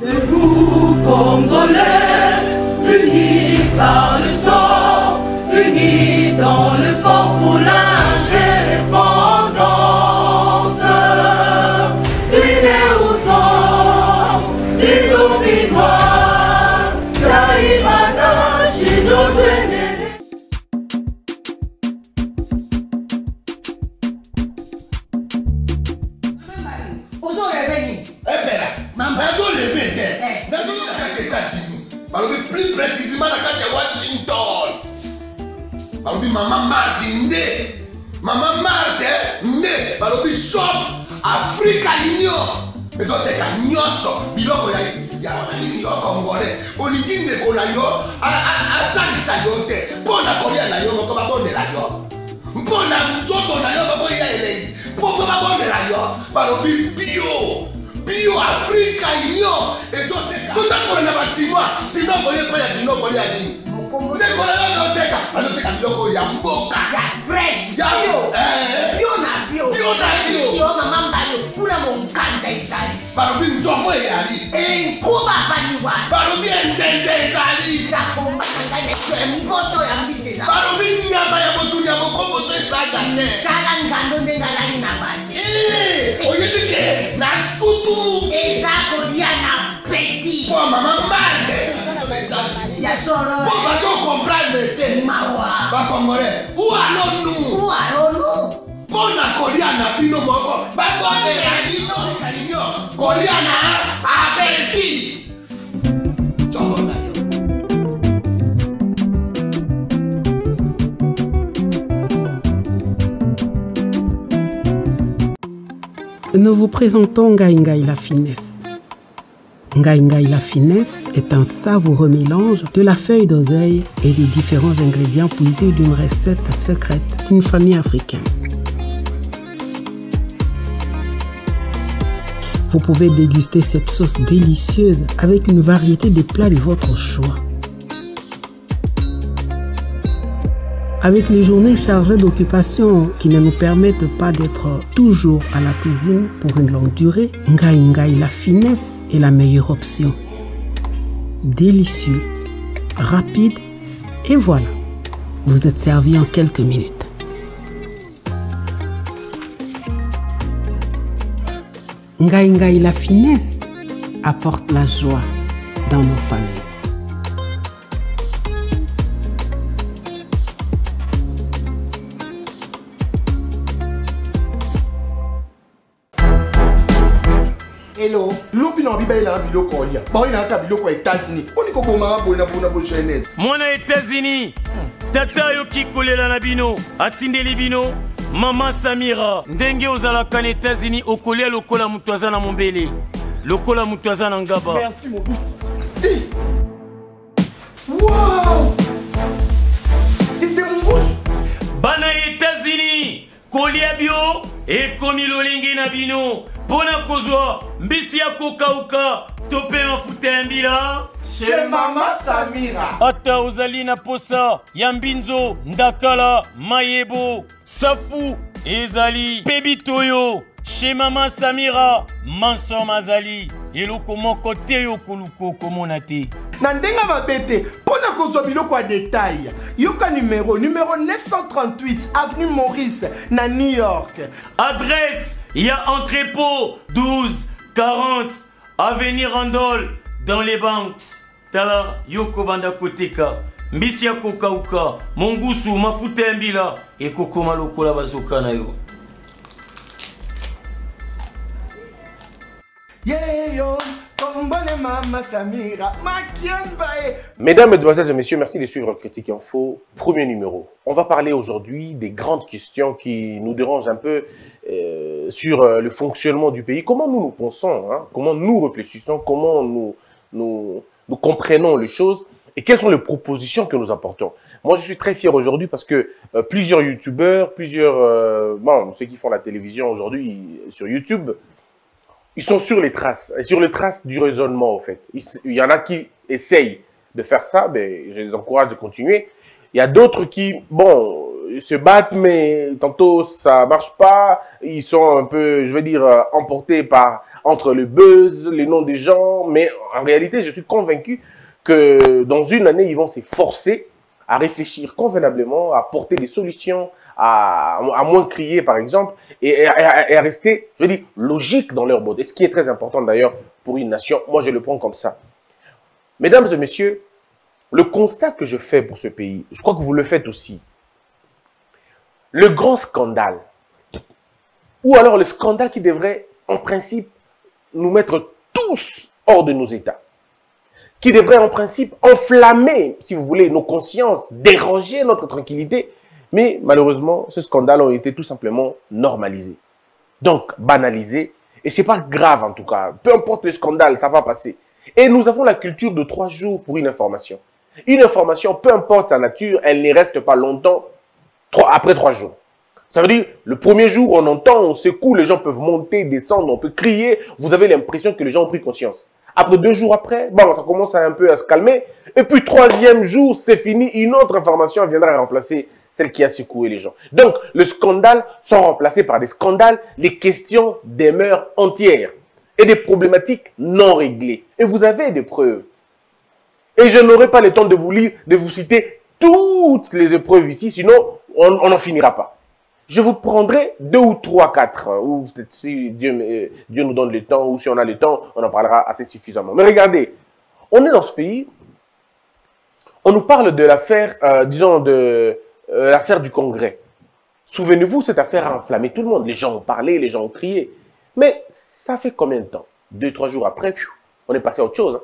Debout Congolais, unis par le sang, unis dans le fort pour l'indépendance. Unis aux hommes, si zombies noirs, Taïmada, chez notre aîné. Plus précisément la carte de Washington. Balobi maman Marthe né, maman Marthe né. Balobi shop Africa Union. Mais toi t'es cagnonso. Biloko ya wanani yo Congolais. Olingi ne kola yo a sali saliote. Pona kolia na yo moko ba bonde la yo. Pona nzoto na yo ba boya ele. Poko ba bonde la yo. Balobi bio. Bio Africa Union et toi t'es na basima sino kole pa ya sino kole ani mukumude kole anoteka biloko ya mboka ya fresh yo bio na bio sio mama mbalo kula monganja izali barobi njomo yali enkuba baniwa barobi enjenje izali takomba kanganya semboto ya mbisela barobi nyama ya botunya mokombo to izaga ne kala ngando ndengala ina basi oyedike na sutu ezako diana petit. Oh maman Marthe. Ya solo. Bon va tout comprendre te. Mawa. Ba Congolais. Où allons nous? Où allons nous? Bona Koriana bino moko. Ba bonne radino Kalion. Koriana averti. Chongona. Nous vous présentons Ngaingaï la finesse. Ngaingaï la finesse est un savoureux mélange de la feuille d'oseille et des différents ingrédients puisés d'une recette secrète d'une famille africaine. Vous pouvez déguster cette sauce délicieuse avec une variété de plats de votre choix. Avec les journées chargées d'occupations qui ne nous permettent pas d'être toujours à la cuisine pour une longue durée, Ngaingaï la finesse est la meilleure option. Délicieux, rapide et voilà, vous êtes servi en quelques minutes. Ngaingaï la finesse apporte la joie dans nos familles. Hello, l'opinion est là, il y a des États-Unis. On est comme ça, on est comme États-Unis. Tata yoki kole la nabino, atinde libino, maman Samira. Ndenge ozala kan États-Unis, au kole lokola mutwaza na mombele. Lokola mutwaza na ngaba. Merci mon fils. Wow! C'est mon fils. Bana États-Unis, kolia bio et komi lolingi nabino. Bona kozwa mbisi ya kokauka tope mafuta mbila chez mama Samira. Ata uzali na posa ya mbinzo ndakala mayebo safu ezali pebitoyo chez mama Samira manso mazali eloko moko te yo koluko komona te. Na ndenga mabete pona kozwa biloko ya détail yoka numéro 938 avenue Maurice na New York. Adresse il y a entrepôt 1240 avenue Randol dans les banques. Tala yoko banda koteka mbisi ya kokauka mongusu mafuta ya mbila ekokoma lokola bazoka na yo. Yeah, yo. Mesdames, Mesdemoiselles et Messieurs, merci de suivre Critique Info, premier numéro. On va parler aujourd'hui des grandes questions qui nous dérangent un peu sur le fonctionnement du pays. Comment nous pensons, hein? Comment nous réfléchissons, comment nous comprenons les choses et quelles sont les propositions que nous apportons. Moi, je suis très fier aujourd'hui parce que plusieurs youtubeurs, ceux qui font la télévision aujourd'hui sur YouTube, ils sont sur les traces du raisonnement, en fait. Il y en a qui essayent de faire ça, mais je les encourage de continuer. Il y a d'autres qui, bon, se battent, mais tantôt ça marche pas. Ils sont un peu, je veux dire, emportés par entre le buzz, les noms des gens. Mais en réalité, je suis convaincu que dans une année, ils vont s'efforcer à réfléchir convenablement, à porter des solutions, à moins crier par exemple, et à rester, je veux dire, logique dans leur mode. Et ce qui est très important d'ailleurs pour une nation, moi je le prends comme ça. Mesdames et messieurs, le constat que je fais pour ce pays, je crois que vous le faites aussi, le grand scandale, ou alors le scandale qui devrait en principe nous mettre tous hors de nos états, qui devrait en principe enflammer, si vous voulez, nos consciences, déranger notre tranquillité. Mais malheureusement, ce scandale a été tout simplement normalisé. Donc, banalisé. Et ce n'est pas grave en tout cas. Peu importe le scandale, ça va passer. Et nous avons la culture de 3 jours pour une information. Une information, peu importe sa nature, elle ne reste pas longtemps après 3 jours. Ça veut dire, le premier jour, on entend, on secoue, les gens peuvent monter, descendre, on peut crier. Vous avez l'impression que les gens ont pris conscience. Après 2 jours après, bon, ça commence un peu à se calmer. Et puis, 3e jour, c'est fini. Une autre information viendra remplacer celle qui a secoué les gens. Donc, le scandale sont remplacés par des scandales. Les questions demeurent entières. Et des problématiques non réglées. Et vous avez des preuves. Et je n'aurai pas le temps de vous lire, de vous citer toutes les épreuves ici. Sinon, on n'en finira pas. Je vous prendrai 2 ou 3, 4, ou si Dieu nous donne le temps, ou si on a le temps, on en parlera assez suffisamment. Mais regardez, on est dans ce pays, on nous parle de l'affaire, disons, de l'affaire du Congrès. Souvenez-vous, cette affaire a enflammé tout le monde. Les gens ont parlé, les gens ont crié. Mais ça fait combien de temps? 2, 3 jours après, on est passé à autre chose.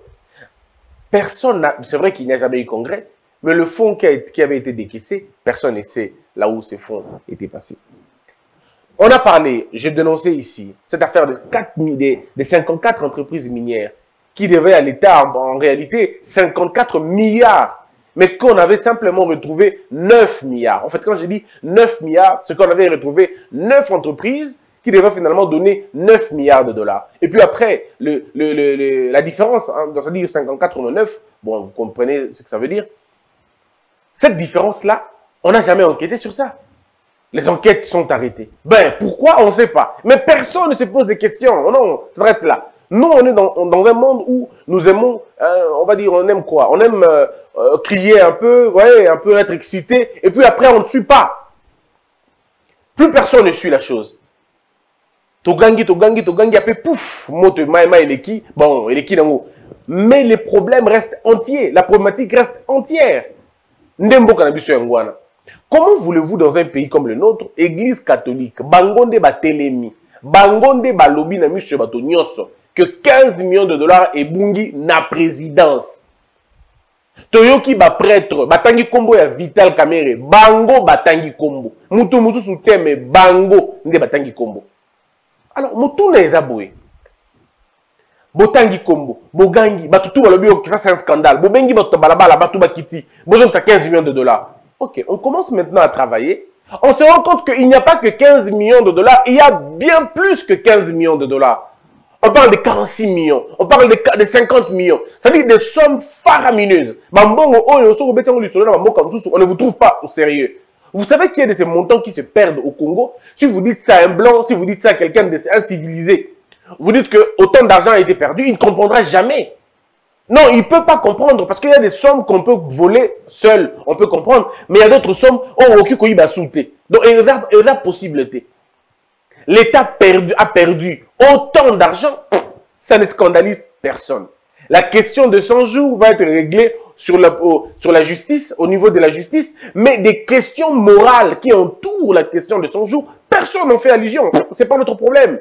Personne n'a... C'est vrai qu'il n'y a jamais eu Congrès, mais le fonds qui avait été décaissé, personne ne sait là où ces fonds étaient passés. On a parlé, j'ai dénoncé ici, cette affaire de 54 entreprises minières qui devaient à l'État, en réalité, 54 milliards, mais qu'on avait simplement retrouvé 9 milliards. En fait, quand je dis 9 milliards, c'est qu'on avait retrouvé 9 entreprises qui devaient finalement donner 9 milliards de dollars. Et puis après, la différence, hein, dans ça dit 54 ou 9, bon, vous comprenez ce que ça veut dire. Cette différence-là, on n'a jamais enquêté sur ça. Les enquêtes sont arrêtées. Ben, pourquoi? On ne sait pas. Mais personne ne se pose des questions. Non, ça s'arrête là. Nous, on est dans un monde où nous aimons, on va dire, on aime quoi? On aime crier un peu, ouais, un peu être excité. Et puis après, on ne suit pas. Plus personne ne suit la chose. Togangi, togangi, togangi, après, pouf, mote, maïma, il est qui? Bon, il est qui d'en haut? Mais les problèmes restent entiers. La problématique reste entière. Ndembo cannabis sur Ngwana. Comment voulez-vous dans un pays comme le nôtre, église catholique, bangonde batelemi, bangonde balobi na monsieur batonyoso, que 15 millions de dollars et bungi na présidence. Toyoki ba prêtre, batangi kombo ya Vital Kamere, bango batangi kombo. Mutu musu souteme bango nde batangi kombo. Alors mutu na ezaboué. Botangi Kombo, Bogangi, Batutu Balobi, ça c'est un scandale. Bobengi Batabalabala, Batubakiti, Bozom, ça 15 millions de dollars. Ok, on commence maintenant à travailler. On se rend compte qu'il n'y a pas que 15 millions de dollars, il y a bien plus que 15 millions de dollars. On parle de 46 millions, on parle de 50 millions. Ça veut dire des sommes faramineuses. On ne vous trouve pas au sérieux. Vous savez qu'il y a de ces montants qui se perdent au Congo. Si vous dites ça à un blanc, si vous dites ça à quelqu'un d'incivilisé, vous dites que autant d'argent a été perdu, il ne comprendra jamais. Non, il ne peut pas comprendre parce qu'il y a des sommes qu'on peut voler seul, on peut comprendre, mais il y a d'autres sommes on occupe qu'on y va sauter. Donc il y a la possibilité. L'État a perdu autant d'argent, ça ne scandalise personne. La question de 100 jours va être réglée sur la justice, au niveau de la justice, mais des questions morales qui entourent la question de 100 jours, personne n'en fait allusion, ce n'est pas notre problème.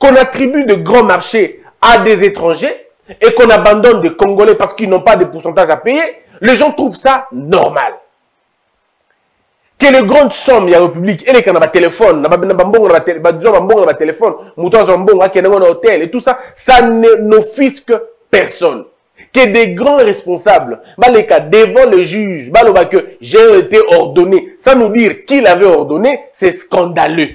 Qu'on attribue de grands marchés à des étrangers et qu'on abandonne des Congolais parce qu'ils n'ont pas de pourcentage à payer, les gens trouvent ça normal. Que les grandes sommes, il y a République, et les canabas téléphones, et tout ça, ça n'offusque personne. Que des grands responsables, les cas devant le juge, que j'ai été ordonné, sans nous dire qui l'avait ordonné, c'est scandaleux.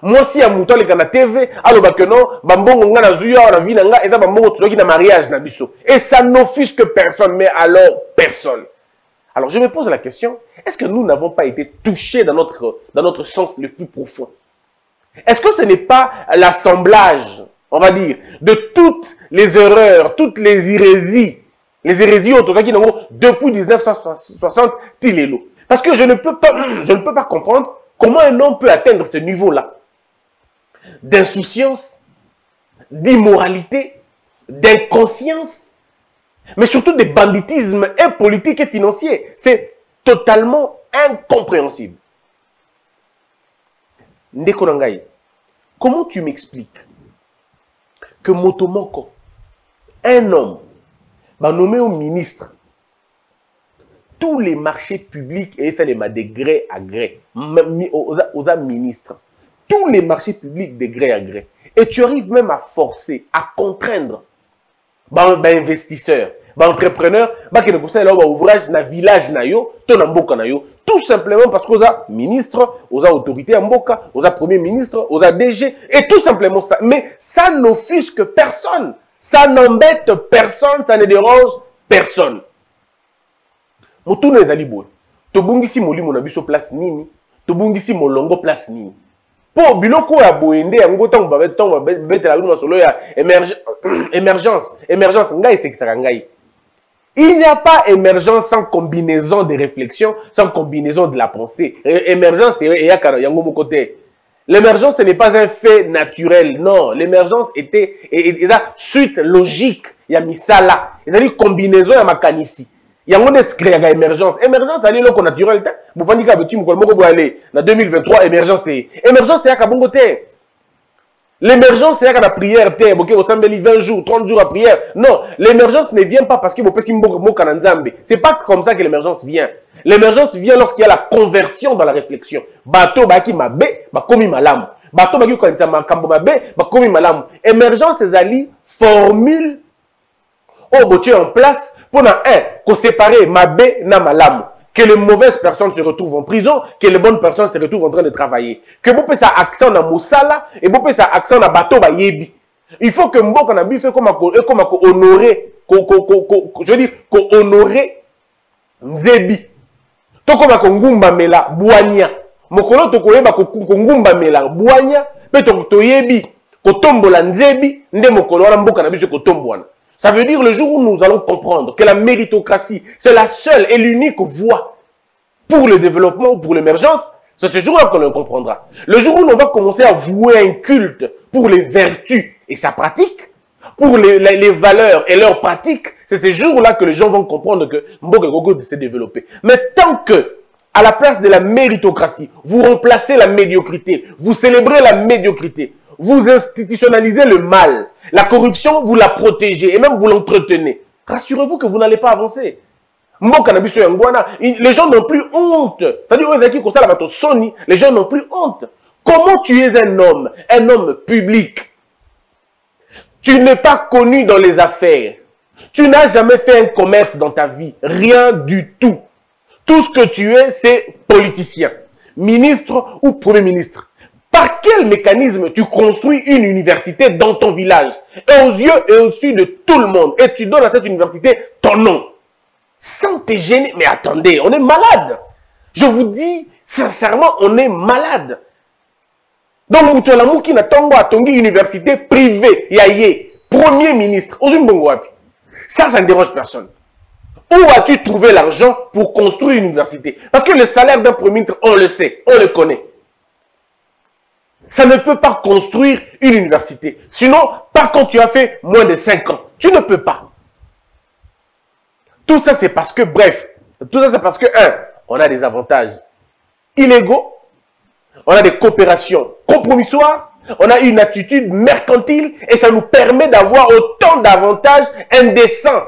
Moi si à mouton les gars TV, alors bah que non, bambon on a zuya on a vinanga et ça bambon tu dois qu'il a mariage na biso et ça n'offusque personne mais alors personne. Alors je me pose la question, est-ce que nous n'avons pas été touchés dans notre sens le plus profond? Est-ce que ce n'est pas l'assemblage, on va dire, de toutes les erreurs, toutes les hérésies autour qui n'ont depuis 1960 Tilélo? Parce que je ne peux pas comprendre comment un homme peut atteindre ce niveau-là d'insouciance, d'immoralité, d'inconscience, mais surtout de banditisme et politique et financier. C'est totalement incompréhensible. Ndeko Nangai, comment tu m'expliques que Motomoko, un homme, m'a nommé au ministre, tous les marchés publics, et ça les m'a de gré à gré, aux ministres, tous les marchés publics de gré à gré, et tu arrives même à forcer, à contraindre, investisseurs, entrepreneurs, qui ne conseillent pas ouvrage, na village na yo, ton amboka na yo, tout simplement parce qu'on a ministre, on a autorité amboka, on a premier ministre, on a DG, et tout simplement ça. Mais ça n'offusque personne, ça n'embête personne, ça ne dérange personne. Moutoune ezali boy, tobungisi molimo na biso place nini, tobungisi molongo place nini. Po biloko ya boende yango tango babetango babetela bino masolo ya émergence ngai c'est que ça ngai. Il n'y a pas émergence sans combinaison de réflexion, sans combinaison de la pensée. Émergence c'est yango moko te. L'émergence ce n'est pas un fait naturel, non, l'émergence était la suite logique ya misala, c'est-à-dire combinaison ya makanisi. Il y a une émergence. Émergence, c'est le naturel. Vous voyez que aller en 2023, émergence. Émergence, c'est à bon côté. L'émergence, c'est à la prière. Vous avez 20 jours, 30 jours à prière. Non, l'émergence ne vient pas parce que vous pensez que c'est pas comme ça que l'émergence vient. L'émergence vient lorsqu'il y a la conversion dans la réflexion. Bateau, baki mabe, bakomi malam. Bateau, baki kambo mabe, bakomi malam. Émergence, c'est ali formule au tu en place. Pour un, qu'on séparer ma bé na ma lame, que les mauvaises personnes se retrouvent en prison, que les bonnes personnes se retrouvent en train de travailler. Que vous pouvez accent dans Moussala et vous pouvez accent dans Bateau Bayebi. Il faut que Mbok Nabi fait comme honorer, je veux dire, honorer Nzebi. Tokoma Kongumba Mela, Bouania. Mokolo Tokoyeba Kongumba Mela, Bouania, Peton Toyebi, Kotombola Nzebi, Nde Mokolo, Mbok Nabi se Kotomboana. Ça veut dire le jour où nous allons comprendre que la méritocratie, c'est la seule et l'unique voie pour le développement ou pour l'émergence, c'est ce jour-là qu'on le comprendra. Le jour où on va commencer à vouer un culte pour les vertus et sa pratique, pour les valeurs et leurs pratiques, c'est ce jour-là que les gens vont comprendre que Mbokakoko s'est développé. Mais tant que, à la place de la méritocratie, vous remplacez la médiocrité, vous célébrez la médiocrité, vous institutionnalisez le mal, la corruption, vous la protégez et même vous l'entretenez. Rassurez-vous que vous n'allez pas avancer. Les gens n'ont plus honte. Les gens n'ont plus honte. Comment tu es un homme public? Tu n'es pas connu dans les affaires. Tu n'as jamais fait un commerce dans ta vie. Rien du tout. Tout ce que tu es, c'est politicien, ministre ou premier ministre. Par quel mécanisme tu construis une université dans ton village, et aux yeux et au-dessus de tout le monde, et tu donnes à cette université ton nom, sans te gêner? Mais attendez, on est malade. Je vous dis, sincèrement, on est malade. Donc, Moutoualamou qui n'attend pas à Tongi université privée, Yaye, premier ministre, ça ne dérange personne. Où as-tu trouvé l'argent pour construire une université? Parce que le salaire d'un premier ministre, on le sait, on le connaît. Ça ne peut pas construire une université. Sinon, pas quand tu as fait moins de 5 ans. Tu ne peux pas. Tout ça, c'est parce que, bref, tout ça, c'est parce que, un, on a des avantages illégaux, on a des coopérations compromissoires, on a une attitude mercantile et ça nous permet d'avoir autant d'avantages indécents,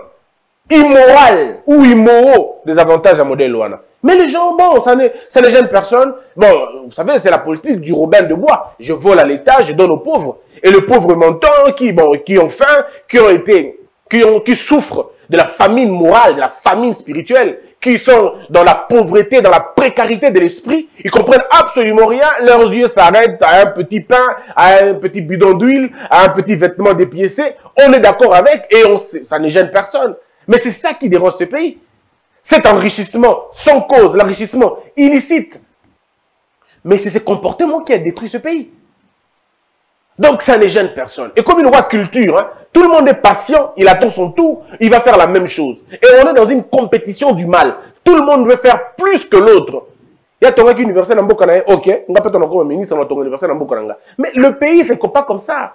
immoraux ou immoraux des avantages à modèle Loana. Mais les gens, bon, ça ne gêne personne. Bon, vous savez, c'est la politique du Robin de Bois. Je vole à l'État, je donne aux pauvres. Et les pauvres mentants qui ont faim, qui souffrent de la famine morale, de la famine spirituelle, qui sont dans la pauvreté, dans la précarité de l'esprit, ils comprennent absolument rien. Leurs yeux s'arrêtent à un petit pain, à un petit bidon d'huile, à un petit vêtement dépiécé. On est d'accord avec et ça ne gêne personne. Mais c'est ça qui dérange ce pays. cet enrichissement sans cause, l'enrichissement illicite. Mais c'est ce comportement qui a détruit ce pays. Donc ça ne gêne personne. Et comme une loi culture, hein, tout le monde est patient, il attend son tour, il va faire la même chose. Et on est dans une compétition du mal. Tout le monde veut faire plus que l'autre. Il y a ton mec universel en Bokanaï, ok, on n'a pas ton encore ministre, on a ton universel en Bokananga. Mais le pays ne fait pas comme ça.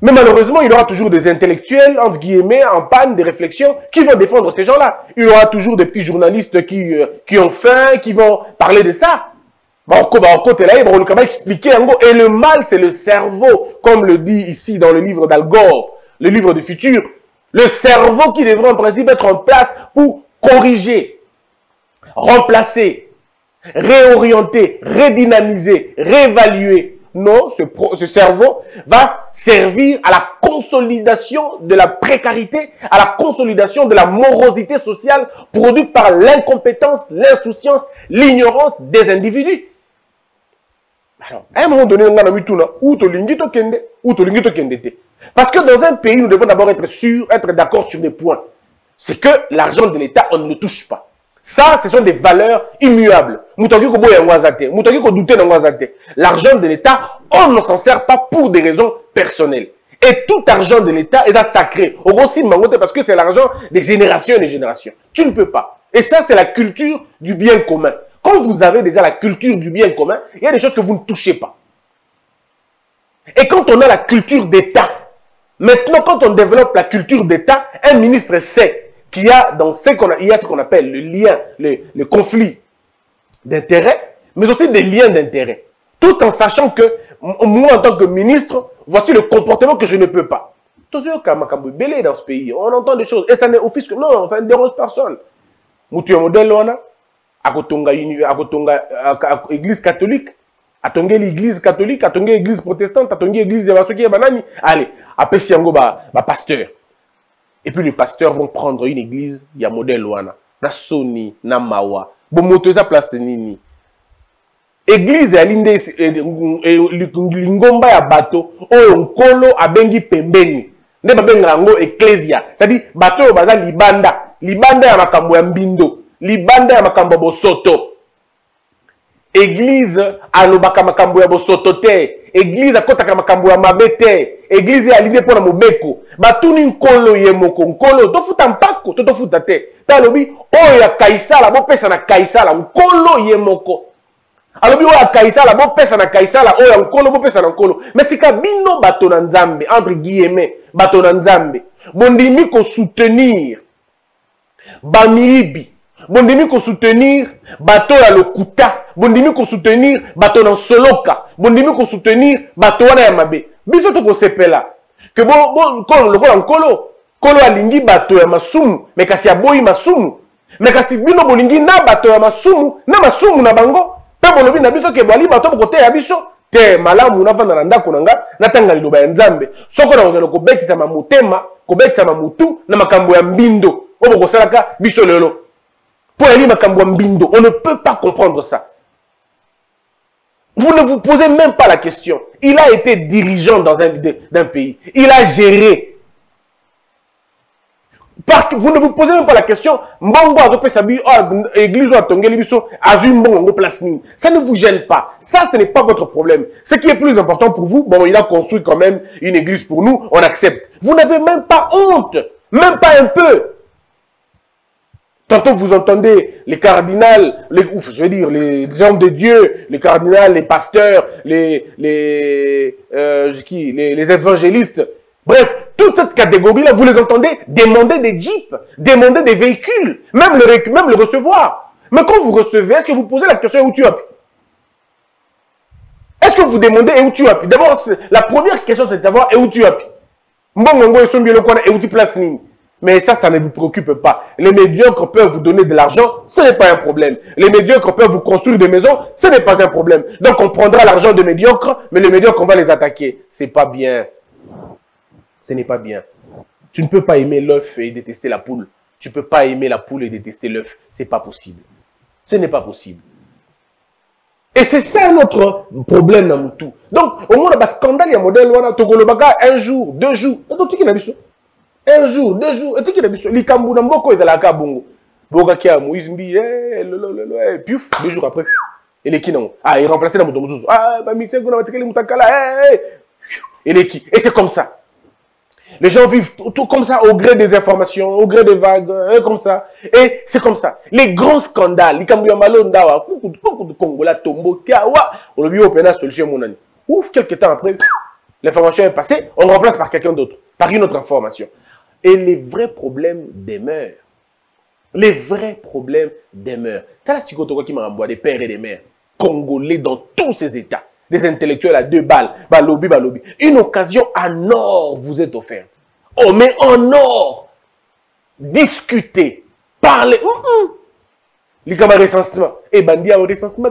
Mais malheureusement, il y aura toujours des intellectuels, entre guillemets, en panne, des réflexions, qui vont défendre ces gens-là. Il y aura toujours des petits journalistes qui ont faim, qui vont parler de ça. Et le mal, c'est le cerveau, comme le dit ici dans le livre d'Al Gore, le livre du futur. Le cerveau qui devrait en principe être en place pour corriger, remplacer, réorienter, redynamiser, réévaluer. Non, ce cerveau va servir à la consolidation de la précarité, à la consolidation de la morosité sociale produite par l'incompétence, l'insouciance, l'ignorance des individus. Alors, à un moment donné, on a mis tout là, ou tolingito kende, ou tolingito kendete. Parce que dans un pays, nous devons d'abord être sûrs, être d'accord sur des points. C'est que l'argent de l'État, on ne le touche pas. Ça, ce sont des valeurs immuables. L'argent de l'État, on ne s'en sert pas pour des raisons personnelles. Et tout argent de l'État est sacré. Parce que c'est l'argent des générations et des générations. Tu ne peux pas. Et ça, c'est la culture du bien commun. Quand vous avez déjà la culture du bien commun, il y a des choses que vous ne touchez pas. Et quand on a la culture d'État, maintenant, quand on développe la culture d'État, un ministre sait qu'il y a dans ce qu'on appelle le lien, le conflit d'intérêts, mais aussi des liens d'intérêt. Tout en sachant que moi, en tant que ministre, voici le comportement que je ne peux pas. Tout ce qui est belé dans ce pays, on entend des choses. Et ça n'est office que non, ça ne dérange personne. Moutio modèle, on a à l'église catholique, à Tonga l'église catholique, à Tonga l'église protestante, à Tonga l'église banani. Allez, à Pessiango, pasteur. Et puis les pasteurs vont prendre une église, il y a modèle ouana, na Soni, na Mawa, bon motoza place nini. Église ya linde lingomba ya bato, o nkolo abengi pembeni. Ne babengi rango ecclesia, c'est-à-dire bato yo baza libanda, libanda ya makambo ya mbindo, libanda ya makambo ya bosoto. Église alobaka makambo ya bosoto te. Église à côté de la mabete, église à l'idée pour la mobeko, batouni nkolo yemoko, nkolo, tofuta mpako, tofuta te, talobi, oya kaisala, bo pesa na kaisala, nkolo yemoko, alobi oya kaisala, bo pesa na kaisala, oya nkolo, bo pesa na nkolo, mais si kabino bato na nzambe, entre guillemets, bato na nzambe, bondimi ko soutenir, bamiibi, bondimi ko soutenir, bato ya lokuta, bondimi ko soutenir, bato na soloka, bondimi ko soutenir, bato wana ya mabe. Biso to ko sepela. Que bon, kon lokolo nkolo, kolo alingi bato ya masumu, mais kasi aboyi masumu, mais kasi bino bolingi na bato ya masumu na bango, pe bolobi na biso ke bali bato ko te ya biso, te malamu na vanda na ndako nanga, na tanga liloba ya Nzambe. Soko na ngelo ko bekisa mamutema, ko bekisa mamutu na makambo ya mbindo, obo ko salaka biso lelo. Pour aller makambo ya mbindo, on ne peut pas comprendre ça. Vous ne vous posez même pas la question. Il a été dirigeant d'un pays. Il a géré. Vous ne vous posez même pas la question. Ça ne vous gêne pas. Ça, ce n'est pas votre problème. Ce qui est plus important pour vous, bon, il a construit quand même une église pour nous, on accepte. Vous n'avez même pas honte. Même pas un peu. Tantôt, vous entendez les cardinaux, les hommes de Dieu, les cardinaux, les pasteurs, les évangélistes. Bref, toute cette catégorie-là, vous les entendez demander des jeeps, demander des véhicules, même le recevoir. Mais quand vous recevez, est-ce que vous posez la question où tu as pu? Est-ce que vous demandez où tu as pu? D'abord, la première question, c'est de savoir où tu as pu. Mais ça ne vous préoccupe pas. Les médiocres peuvent vous donner de l'argent, ce n'est pas un problème. Les médiocres peuvent vous construire des maisons, ce n'est pas un problème. Donc on prendra l'argent des médiocres, mais les médiocres, on va les attaquer. C'est pas bien. Ce n'est pas bien. Tu ne peux pas aimer l'œuf et détester la poule. Tu ne peux pas aimer la poule et détester l'œuf. C'est pas possible. Ce n'est pas possible. Et c'est ça notre problème dans tout. Donc, au moins, il y a un scandale, il y a un modèle, un jour, 2 jours. Un jour, deux jours, et tout qui est bien. Les Kambouna Mboko est à la Kabongo. Boga qui a Moïse Mbi, puf, deux jours après. Et les qui non. Ah, il est remplacé dans mon domzouzou. Ah, bah, mixé, vous n'avez pas de moutakala. Et les qui. Et c'est comme ça. Les gens vivent tout comme ça, au gré des informations, au gré des vagues, comme ça. Et c'est comme ça. Les grands scandales, les Kambouyamalo Ndawa, beaucoup de Congola, Tombo, Kiawa, on a vu au pénal solution, mon ami. Ouf, quelques temps après, l'information est passée, on remplace par quelqu'un d'autre, par une autre information. Et les vrais problèmes demeurent. Les vrais problèmes demeurent. C'est la psychotoque qui m'a emboîté des pères et des mères, congolais dans tous ces états. Des intellectuels à 2 balles, balobi, balobi. Une occasion en or vous est offerte. Oh, mais en or! Discutez, parlez. Les camarades recensement. Et bandit au recensement.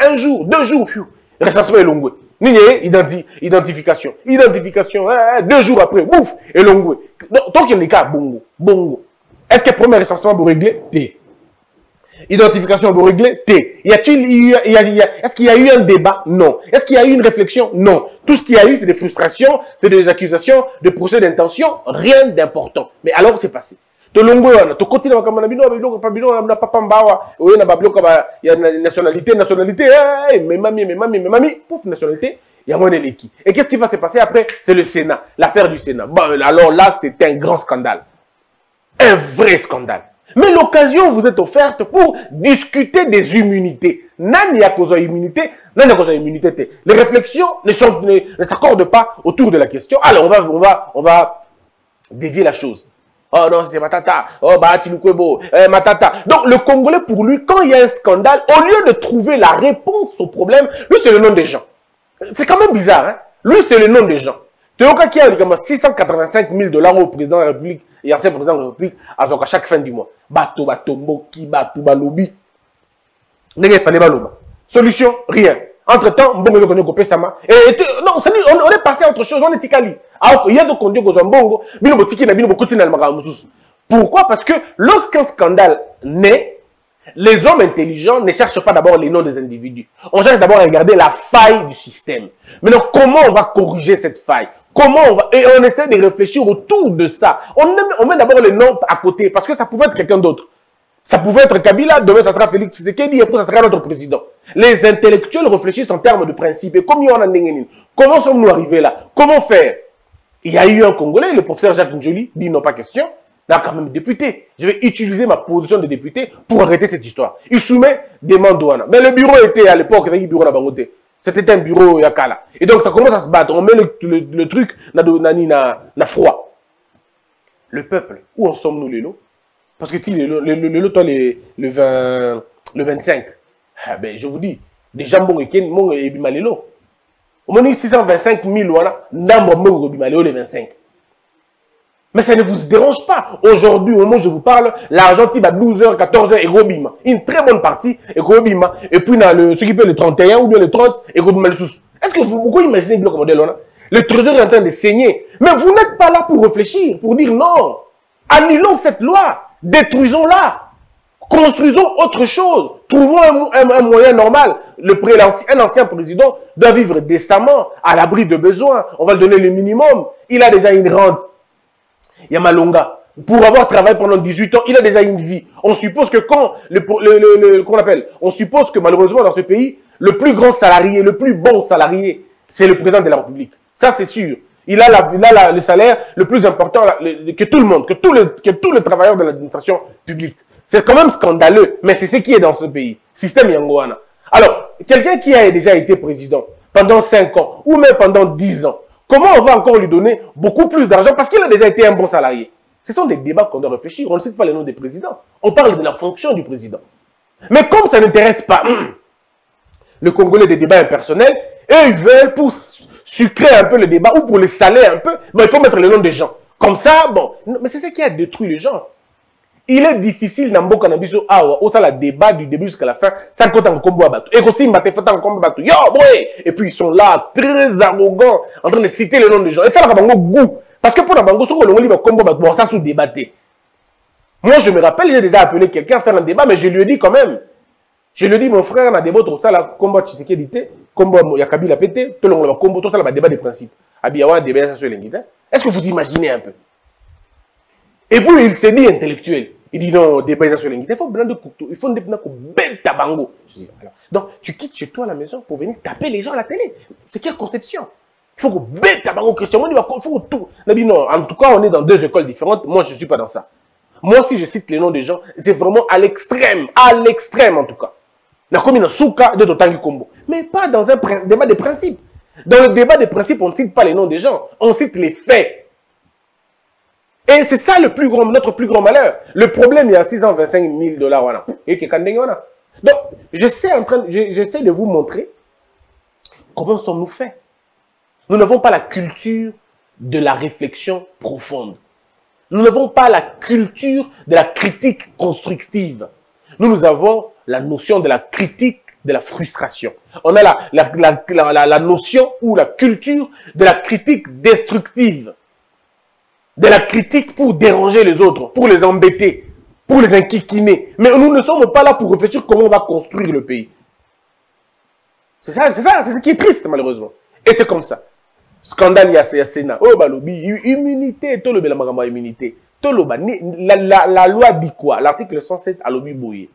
Un jour, deux jours. Recensement est longue. Identification. Identification. 2 jours après, bouf, est longue. Tant qu'il y a des cas, bongo, bongo. Est-ce que le premier recensement vous réglez? T. Identification, vous réglez, T. Est-ce qu'il y a eu un débat? Non. Est-ce qu'il y a eu une réflexion? Non. Tout ce qu'il y a eu, c'est des frustrations, c'est des accusations, des procès d'intention, rien d'important. Mais alors, c'est passé. Tout le monde, tout continue, il y a nationalité, nationalité, mais mamie, pouf, nationalité, il y a moins d'éléki. Et qu'est-ce qui va se passer après? C'est le Sénat, l'affaire du Sénat. Bon, alors là, c'est un grand scandale. Un vrai scandale. Mais l'occasion vous est offerte pour discuter des immunités. Nani a causé immunité, nani a causé immunité. Les réflexions ne s'accordent pas autour de la question. Alors on va dévier la chose. Oh non, c'est Matata. Oh bah Tilukwebo, Matata. Donc le Congolais pour lui, quand il y a un scandale, au lieu de trouver la réponse au problème, lui c'est le nom des gens. C'est quand même bizarre, hein. Lui c'est le nom des gens. Théoka qui a 685 000 $ au président de la République. Et ancien président de la République, à chaque fin du mois. Bato, batombo, ki, bato, balobi. N'est-ce pas les balobas? Solution, rien. Entre-temps, bon, on connaît Sama. Et non, on est passé à autre chose, on est ticali. Alors, il y a des conduits aux Zambongo, bino botiki, bino bokoti, n'almagamusus. Pourquoi? Parce que lorsqu'un scandale naît, les hommes intelligents ne cherchent pas d'abord les noms des individus. On cherche d'abord à regarder la faille du système. Maintenant, comment on va corriger cette faille? Comment on va... Et on essaie de réfléchir autour de ça. On met d'abord les noms à côté, parce que ça pouvait être quelqu'un d'autre. Ça pouvait être Kabila, demain ça sera Félix Tshisekedi, et après ça sera notre président. Les intellectuels réfléchissent en termes de principes. Et comment sommes-nous arrivés là? Comment faire? Il y a eu un Congolais, le professeur Jacques Njoli, dit non, pas question. Là, quand même, député. Je vais utiliser ma position de député pour arrêter cette histoire. Il soumet des mandats. Mais le bureau était à l'époque, il y a eu bureau à Bangoté. C'était un bureau yakala. Et donc ça commence à se battre. On met le truc na froid. Le peuple, où en sommes-nous les lots? Parce que le lot, toi, le 25. Ah ben, je vous dis, déjà, mon week-end, mon bimalélo. Au moins 625 000, voilà, mon bimalélo, les 25. Mais ça ne vous dérange pas. Aujourd'hui, au moment où je vous parle, l'argent type à 12h, 14h, et Gobima. Une très bonne partie, et Gobima. Et puis, ce qui peut le 31 ou bien le 30, et Gobima le sous. Est-ce que vous pouvez imaginer le modèle là? Le trésor est en train de saigner. Mais vous n'êtes pas là pour réfléchir, pour dire non. Annulons cette loi. Détruisons-la. Construisons autre chose. Trouvons un moyen normal. Un ancien président doit vivre décemment, à l'abri de besoins. On va lui donner le minimum. Il a déjà une rente. Yamalonga, pour avoir travaillé pendant 18 ans, il a déjà une vie. On suppose que quand, qu'on appelle, on suppose que malheureusement dans ce pays, le plus grand salarié, le plus bon salarié, c'est le président de la République. Ça c'est sûr. Il a le salaire le plus important que tout le monde, que tous les travailleurs de l'administration publique. C'est quand même scandaleux, mais c'est ce qui est dans ce pays. Système Yangoana. Alors, quelqu'un qui a déjà été président pendant 5 ans, ou même pendant 10 ans, comment on va encore lui donner beaucoup plus d'argent parce qu'il a déjà été un bon salarié? Ce sont des débats qu'on doit réfléchir. On ne cite pas les noms des présidents. On parle de la fonction du président. Mais comme ça n'intéresse pas le Congolais des débats impersonnels, eux, ils veulent pour sucrer un peu le débat ou pour les saler un peu, bon, il faut mettre le nom des gens. Comme ça, bon. Mais c'est ce qui a détruit les gens. Il est difficile, dans le cannabis, au ça, la débat du début jusqu'à la fin, ça compte en combo à battre. Et aussi, et puis, ils sont là, très arrogants, en train de citer le nom des gens. Et ça, là, un goût. Parce que pour la bango, sur le libre combo, bon, ça, sous débattre. Moi, je me rappelle, j'ai déjà appelé quelqu'un à faire un débat, mais je lui ai dit quand même. Je lui ai dit, mon frère, on a des bottes, tout ça, la combo, tu sais qu'il était, combo, Yakabi l'a pété, tout le monde, combo, tout ça, là, débat des principes. Abiyawa, débat, ça, c'est l'ingénieur. Est-ce que vous imaginez un peu? Et puis il s'est dit intellectuel. Il dit non, dépaysant sur l'ingénieur. Il faut prendre de couteau. Il faut prendre de bel tabango. Donc tu quittes chez toi à la maison pour venir taper les gens à la télé. C'est quelle conception? Il faut que bel tabango Christian. Il faut que tout. Il a dit non, en tout cas on est dans deux écoles différentes. Moi je ne suis pas dans ça. Moi si je cite les noms des gens, c'est vraiment à l'extrême en tout cas. La commune Souka de Totangi Combo. Mais pas dans un débat de principe. Dans le débat de principe, on ne cite pas les noms des gens, on cite les faits. Et c'est ça le plus grand, notre plus grand malheur. Le problème, il y a 625 000 $. Donc, j'essaie de vous montrer comment sommes-nous faits. Nous n'avons pas la culture de la réflexion profonde. Nous n'avons pas la culture de la critique constructive. Nous avons la notion de la critique de la frustration. On a la notion ou la culture de la critique destructive. De la critique pour déranger les autres, pour les embêter, pour les inquiétiner. Mais nous ne sommes pas là pour réfléchir comment on va construire le pays. C'est ça, c'est ce qui est triste malheureusement. Et c'est comme ça. Scandale, il y a Sénat. Oh, bah, lobby, immunité, tout le bélamagama, immunité. Tout le la loi dit quoi? L'article 107 à lobby bouillé.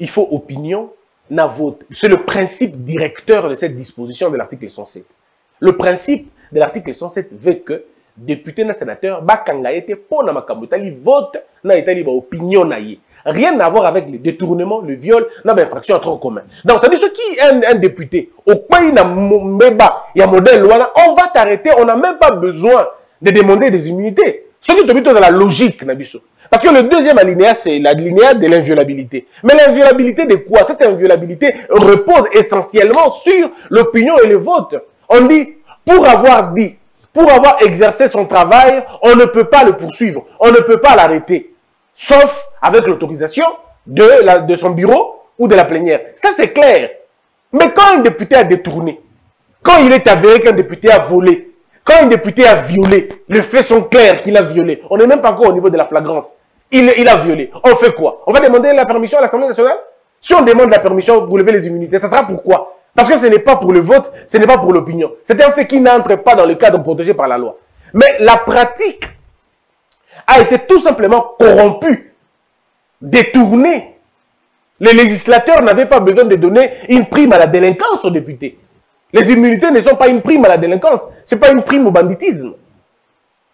Il faut opinion, n'a vote. C'est le principe directeur de cette disposition de l'article 107. Le principe de l'article 107 veut que député na sénateur bakanga été pour na makambo tali vote na itali ba opinion na ye rien à voir avec le détournement le viol na ba infraction entre en commun. Donc c'est-à-dire ce qui un député au pays na mbeba ya modèle wana on va t'arrêter, on n'a même pas besoin de demander des immunités. Ce qui est plutôt dans la logique na biso. Parce que le deuxième alinéa c'est l'alinéa de l'inviolabilité. Mais l'inviolabilité de quoi? Cette inviolabilité repose essentiellement sur l'opinion et le vote. On dit pour avoir exercé son travail, on ne peut pas le poursuivre, on ne peut pas l'arrêter, sauf avec l'autorisation de son bureau ou de la plénière. Ça, c'est clair. Mais quand un député a détourné, quand il est avéré qu'un député a volé, quand un député a violé, les faits sont clairs qu'il a violé. On n'est même pas encore au niveau de la flagrance. Il a violé. On fait quoi? On va demander la permission à l'Assemblée nationale? Si on demande la permission pour lever les immunités, ça sera pourquoi? Parce que ce n'est pas pour le vote, ce n'est pas pour l'opinion. C'est un fait qui n'entre pas dans le cadre protégé par la loi. Mais la pratique a été tout simplement corrompue, détournée. Les législateurs n'avaient pas besoin de donner une prime à la délinquance aux députés. Les immunités ne sont pas une prime à la délinquance, ce n'est pas une prime au banditisme.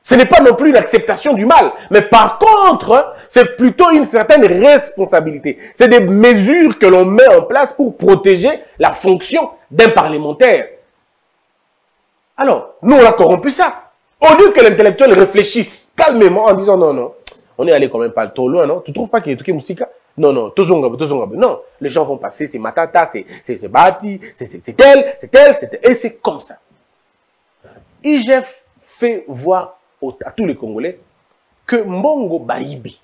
Ce n'est pas non plus l'acceptation du mal. Mais par contre, c'est plutôt une certaine responsabilité. C'est des mesures que l'on met en place pour protéger la fonction d'un parlementaire. Alors, nous on a corrompu ça. Au lieu que l'intellectuel réfléchisse calmement en disant non, non, on est allé quand même pas trop loin, non? Tu trouves pas qu'il est tout musica? Non, non, tout zongabe. Non, les gens vont passer, c'est matata, c'est bati, c'est tel. Et c'est comme ça. IGF fait voir à tous les Congolais que Mbongo Baibi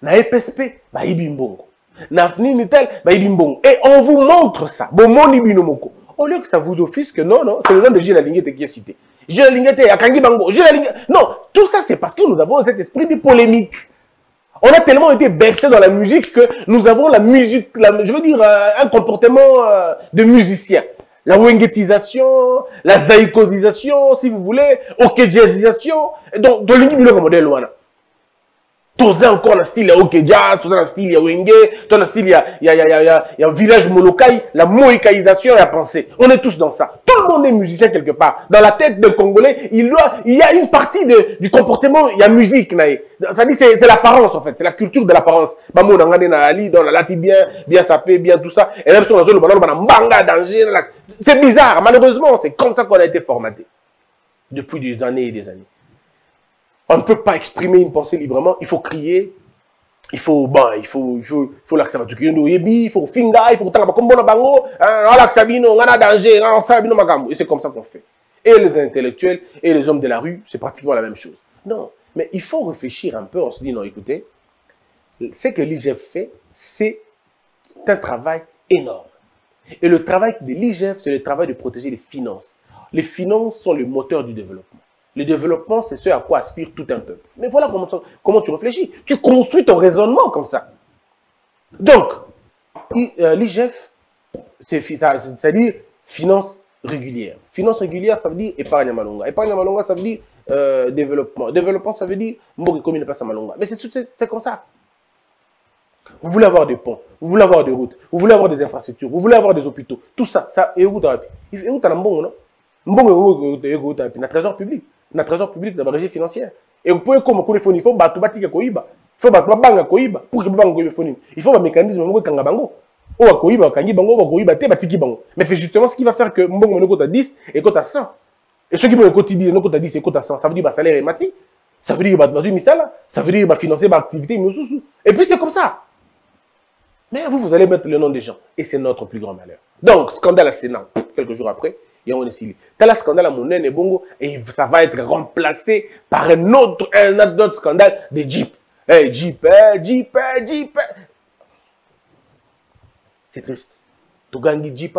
na EPSP Baibi Mbongo na Fninitel Baibi Mbongo et on vous montre ça Bomoni Binomoko au lieu que ça vous offusque. Non, non, c'est le nom de Gilles Lalinguette qui est cité. Gilles Lalinguette, Akangi Bango, Gilles Lalinguette. Non, tout ça c'est parce que nous avons cet esprit de polémique. On a tellement été bercé dans la musique que nous avons la musique, je veux dire un comportement de musicien. La wengetisation, la zaïkosisation, si vous voulez, okedjazisation, donc de l'unibilo comme modèle ouana. Tous encore le style okedja, tous le style wenge, tous le style il y a village molokai, la moïkaïsation et la pensée. On est tous dans ça. Tout le monde est musicien quelque part. Dans la tête d'un Congolais, il y a une partie du comportement, il y a musique naé. Ça dit c'est l'apparence en fait, c'est la culture de l'apparence. Bamou nangane na ali, dans la lati bien sapé, bien tout ça. Et même si on a zone le ballon, on a mbanga danger. C'est bizarre, malheureusement, c'est comme ça qu'on a été formaté depuis des années et des années. On ne peut pas exprimer une pensée librement, il faut crier, il faut l'accepter, il faut finga, il faut bango, et c'est comme ça qu'on fait. Et les intellectuels et les hommes de la rue, c'est pratiquement la même chose. Non, mais il faut réfléchir un peu, on se dit non, écoutez, ce que l'IGF fait, c'est un travail énorme. Et le travail de l'IGF, c'est le travail de protéger les finances. Les finances sont le moteur du développement. Le développement, c'est ce à quoi aspire tout un peuple. Mais voilà comment tu réfléchis. Tu construis ton raisonnement comme ça. Donc, l'IGF, c'est-à-dire finance régulière. Finance régulière, ça veut dire épargne malonga. Épargne malonga, ça veut dire développement. Développement, ça veut dire mais c'est comme ça. Vous voulez avoir des ponts, vous voulez avoir des routes, vous voulez avoir des infrastructures, vous voulez avoir des hôpitaux, tout ça, ça est où dans la vie? Et où dans la banque, non? Le trésor public, le trésor public, la régie financière. Et vous pouvez comme on il faut battre batika koiba, il faut battre banga koiba pour que banga téléphone, il faut un mécanisme pour que kanga bango, ou koiba kangi bango, koiba te batiki bango. Mais c'est justement ce qui va faire que mbongo ne cote à 10 et cote à 100. Et ceux qui me quotidien ne cote à 10 et cote à 100, ça veut dire bah salaire est mati, ça veut dire bah bazou misala, ça veut dire bah financer bah activité mais sous. Et puis c'est comme ça. Mais vous, vous allez mettre le nom des gens. Et c'est notre plus grand malheur. Donc, scandale à Sénat, quelques jours après, il y a un ici. T'as le scandale à Mounène et Bongo, et ça va être remplacé par un autre scandale de Jeep. Hey, Jeep, hey, Jeep, hey, Jeep. C'est triste. Tu gagnes Jeep,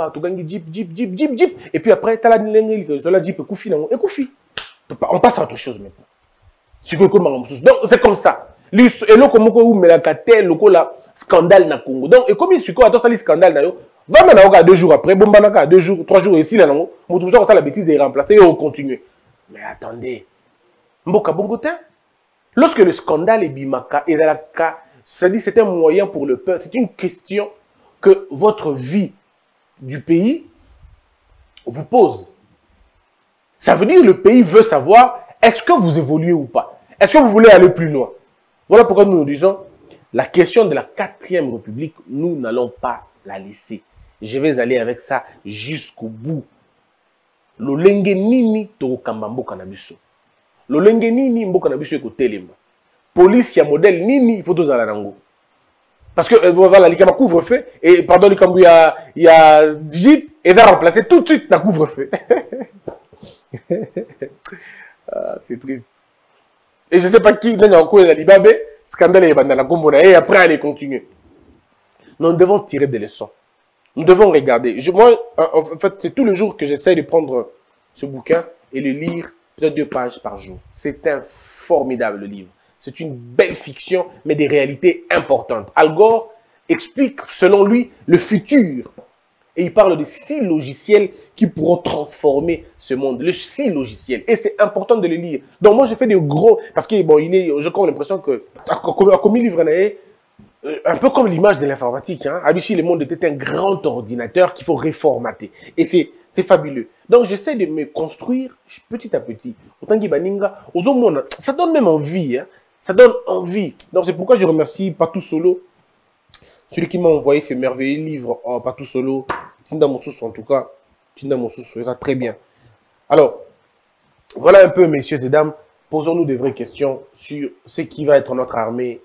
Jeep. Et puis après, t'as la Jeep, et Koufi. On passe à autre chose maintenant. Donc, c'est comme ça. Et là, comme on met la catelle, scandale na Congo. Donc, et comme il suit quoi, attends, ça le scandale d'ailleurs. Va maintenant à 2 jours après, bon banaka 2 jours, 3 jours ici là, non. Mon tout ça, la bêtise est remplacée et on continue. Mais attendez, mboka bongotin. Lorsque le scandale est bimaka et la ka, ça dit c'est un moyen pour le peuple. C'est une question que votre vie du pays vous pose. Ça veut dire le pays veut savoir est-ce que vous évoluez ou pas. Est-ce que vous voulez aller plus loin. Voilà pourquoi nous nous disons. La question de la 4e République, nous n'allons pas la laisser. Je vais aller avec ça jusqu'au bout. Lolenge nini to kambambo kanabiso. Lolenge nini mbo kanabiso eko telema. Police ya modèle nini il faut tous aller nango. Parce que voilà les camas couvre-feu et pardon les cambou il y a jeep et va remplacer tout de suite la couvre-feu. Ah, c'est triste. Et je sais pas qui n'a encore la libabé. Scandale et bandana gombona et après allez continuer. Nous devons tirer des leçons. Nous devons regarder. Moi, en fait, c'est tous les jours que j'essaie de prendre ce bouquin et le lire peut-être 2 pages par jour. C'est un formidable livre. C'est une belle fiction, mais des réalités importantes. Al Gore explique, selon lui, le futur. Et il parle de 6 logiciels qui pourront transformer ce monde. Les 6 logiciels. Et c'est important de les lire. Donc moi, j'ai fait des gros... Parce que, bon, il est... J'ai comme l'impression que... Comme il livre, un peu comme l'image de l'informatique. Hein. Abishi, le monde était un grand ordinateur qu'il faut reformater. Et c'est fabuleux. Donc j'essaie de me construire petit à petit. Ça donne même envie. Hein. Ça donne envie. Donc c'est pourquoi je remercie Patou Solo. Celui qui m'a envoyé ce merveilleux livre, oh, pas tout solo, Tinda Moussous en tout cas, Tinda Moussous, ça très bien. Alors, voilà un peu messieurs et dames, posons-nous des vraies questions sur ce qui va être notre armée,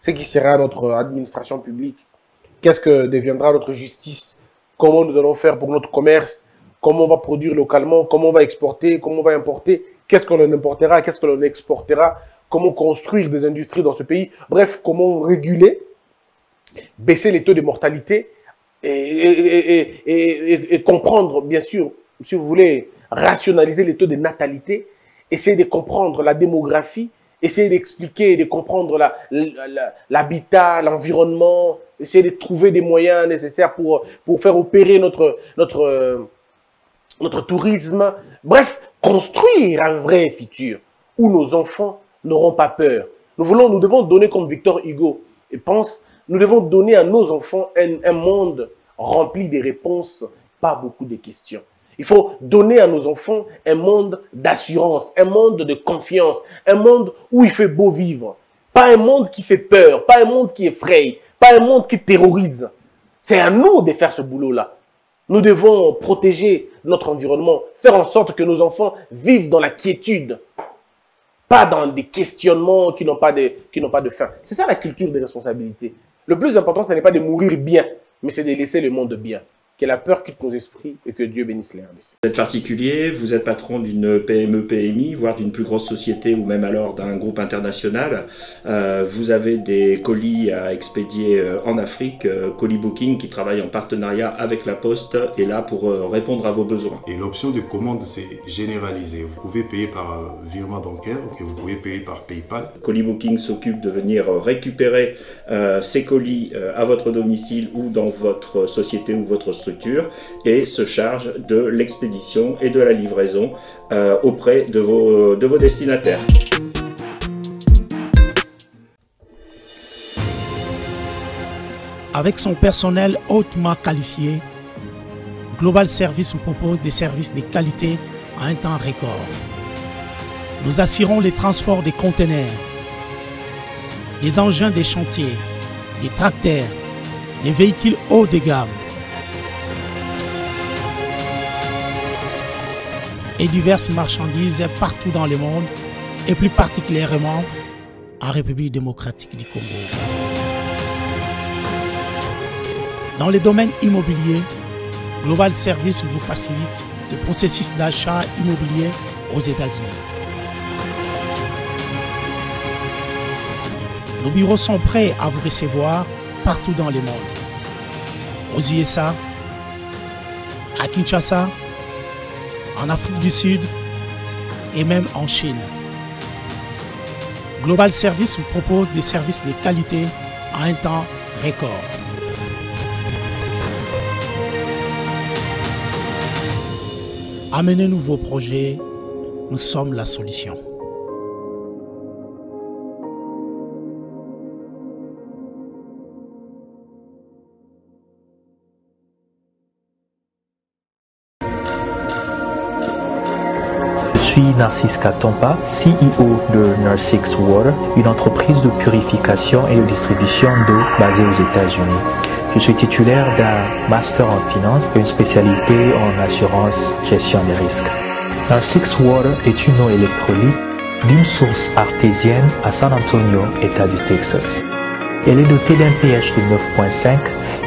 ce qui sera notre administration publique, qu'est-ce que deviendra notre justice, comment nous allons faire pour notre commerce, comment on va produire localement, comment on va exporter, comment on va importer, qu'est-ce qu'on importera, qu'est-ce qu'on exportera, comment construire des industries dans ce pays, bref, comment réguler, baisser les taux de mortalité et comprendre, bien sûr, si vous voulez, rationaliser les taux de natalité, essayer de comprendre la démographie, essayer d'expliquer et de comprendre l'habitat, l'environnement, essayer de trouver des moyens nécessaires pour faire opérer notre tourisme. Bref, construire un vrai futur où nos enfants n'auront pas peur. Nous devons donner comme Victor Hugo et pense. Nous devons donner à nos enfants un monde rempli de réponses, pas beaucoup de questions. Il faut donner à nos enfants un monde d'assurance, un monde de confiance, un monde où il fait beau vivre. Pas un monde qui fait peur, pas un monde qui effraie, pas un monde qui terrorise. C'est à nous de faire ce boulot-là. Nous devons protéger notre environnement, faire en sorte que nos enfants vivent dans la quiétude. Pas dans des questionnements qui n'ont pas de fin. C'est ça la culture des responsabilités. Le plus important, ce n'est pas de mourir bien, mais c'est de laisser le monde bien. Que la peur quitte nos esprits et que Dieu bénisse les imbéciles. Vous êtes particulier, vous êtes patron d'une PME, PMI, voire d'une plus grosse société ou même alors d'un groupe international. Vous avez des colis à expédier en Afrique, Colibooking qui travaille en partenariat avec la Poste est là pour répondre à vos besoins. Et l'option de commande, c'est généralisé. Vous pouvez payer par virement bancaire ou vous pouvez payer par PayPal. Colibooking s'occupe de venir récupérer ces colis à votre domicile ou dans votre société ou votre structure structure et se charge de l'expédition et de la livraison auprès de vos destinataires. Avec son personnel hautement qualifié, Global Service vous propose des services de qualité à un temps record. Nous assurons les transports des conteneurs, les engins des chantiers, les tracteurs, les véhicules haut de gamme et diverses marchandises partout dans le monde et plus particulièrement en République démocratique du Congo. Dans le domaine immobilier, Global Service vous facilite le processus d'achat immobilier aux États-Unis. Nos bureaux sont prêts à vous recevoir partout dans le monde. Aux USA, à Kinshasa, en Afrique du Sud et même en Chine. Global Service vous propose des services de qualité à un temps record. Amenez-nous vos projets, nous sommes la solution. Je suis Narcissa Tompa, CEO de Narciss Water, une entreprise de purification et de distribution d'eau basée aux États-Unis. Je suis titulaire d'un master en finance et une spécialité en assurance gestion des risques. Narciss Water est une eau électrolyte d'une source artésienne à San Antonio, État du Texas. Elle est dotée d'un pH de 9.5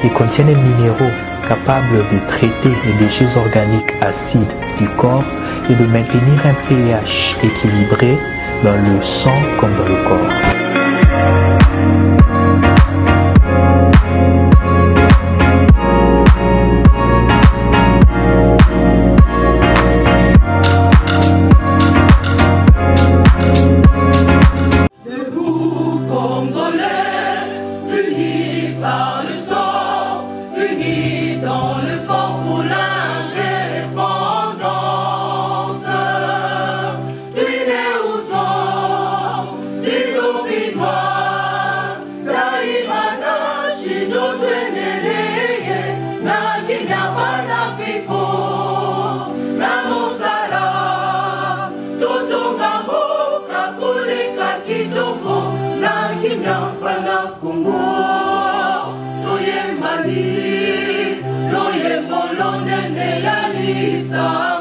et contient des minéraux capables de traiter les déchets organiques acides du corps et de maintenir un pH équilibré dans le sang comme dans le corps. Loye mbolo nene ya lisa.